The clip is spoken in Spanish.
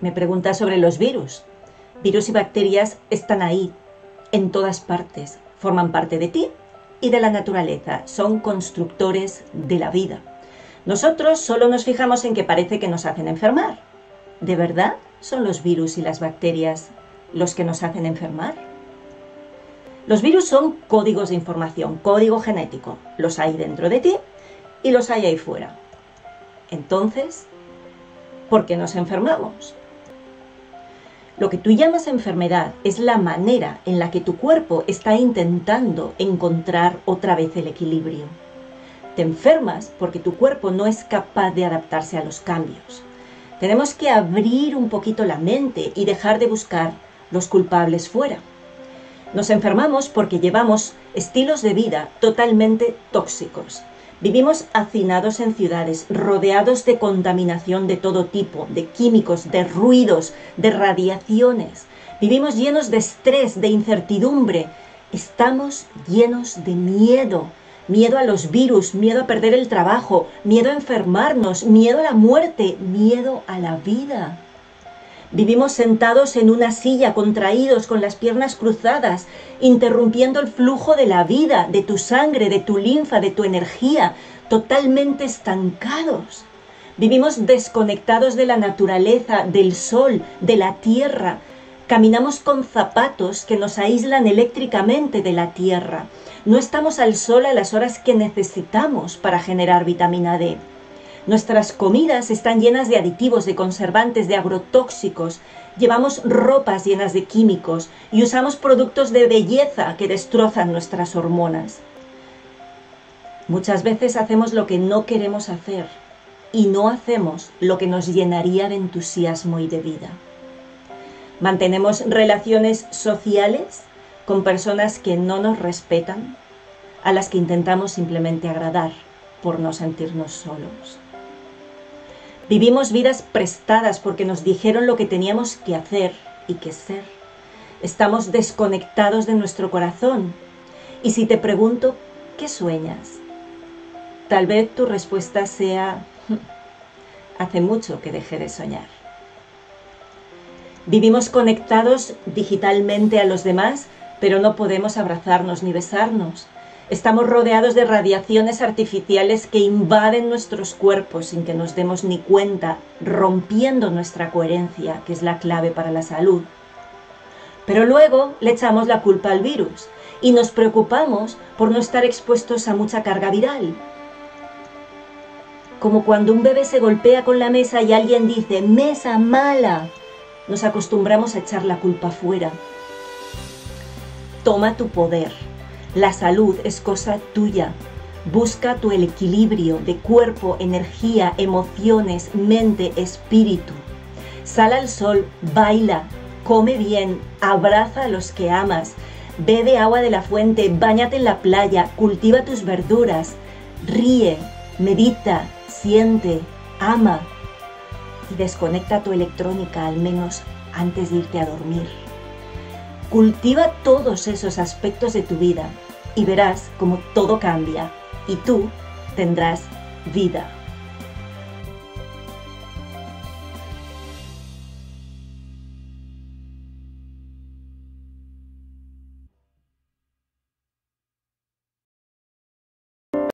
Me pregunta sobre los virus. Virus y bacterias están ahí, en todas partes. Forman parte de ti y de la naturaleza. Son constructores de la vida. Nosotros solo nos fijamos en que parece que nos hacen enfermar. ¿De verdad son los virus y las bacterias los que nos hacen enfermar? Los virus son códigos de información, código genético. Los hay dentro de ti y los hay ahí fuera. Entonces, ¿por qué nos enfermamos? Lo que tú llamas enfermedad es la manera en la que tu cuerpo está intentando encontrar otra vez el equilibrio. Te enfermas porque tu cuerpo no es capaz de adaptarse a los cambios. Tenemos que abrir un poquito la mente y dejar de buscar los culpables fuera. Nos enfermamos porque llevamos estilos de vida totalmente tóxicos. Vivimos hacinados en ciudades, rodeados de contaminación de todo tipo, de químicos, de ruidos, de radiaciones. Vivimos llenos de estrés, de incertidumbre. Estamos llenos de miedo. Miedo a los virus, miedo a perder el trabajo, miedo a enfermarnos, miedo a la muerte, miedo a la vida. Vivimos sentados en una silla, contraídos, con las piernas cruzadas, interrumpiendo el flujo de la vida, de tu sangre, de tu linfa, de tu energía, totalmente estancados. Vivimos desconectados de la naturaleza, del sol, de la tierra. Caminamos con zapatos que nos aíslan eléctricamente de la tierra. No estamos al sol a las horas que necesitamos para generar vitamina D. Nuestras comidas están llenas de aditivos, de conservantes, de agrotóxicos. Llevamos ropas llenas de químicos y usamos productos de belleza que destrozan nuestras hormonas. Muchas veces hacemos lo que no queremos hacer y no hacemos lo que nos llenaría de entusiasmo y de vida. Mantenemos relaciones sociales con personas que no nos respetan, a las que intentamos simplemente agradar por no sentirnos solos. Vivimos vidas prestadas porque nos dijeron lo que teníamos que hacer y que ser. Estamos desconectados de nuestro corazón. Y si te pregunto, ¿qué sueñas? Tal vez tu respuesta sea, hace mucho que dejé de soñar. Vivimos conectados digitalmente a los demás, pero no podemos abrazarnos ni besarnos. Estamos rodeados de radiaciones artificiales que invaden nuestros cuerpos sin que nos demos ni cuenta, rompiendo nuestra coherencia, que es la clave para la salud. Pero luego le echamos la culpa al virus y nos preocupamos por no estar expuestos a mucha carga viral. Como cuando un bebé se golpea con la mesa y alguien dice «mesa mala», nos acostumbramos a echar la culpa fuera. Toma tu poder. La salud es cosa tuya. Busca tu equilibrio de cuerpo, energía, emociones, mente, espíritu. Sal al sol, baila, come bien, abraza a los que amas, bebe agua de la fuente, báñate en la playa, cultiva tus verduras, ríe, medita, siente, ama y desconecta tu electrónica al menos antes de irte a dormir. Cultiva todos esos aspectos de tu vida y verás cómo todo cambia y tú tendrás vida.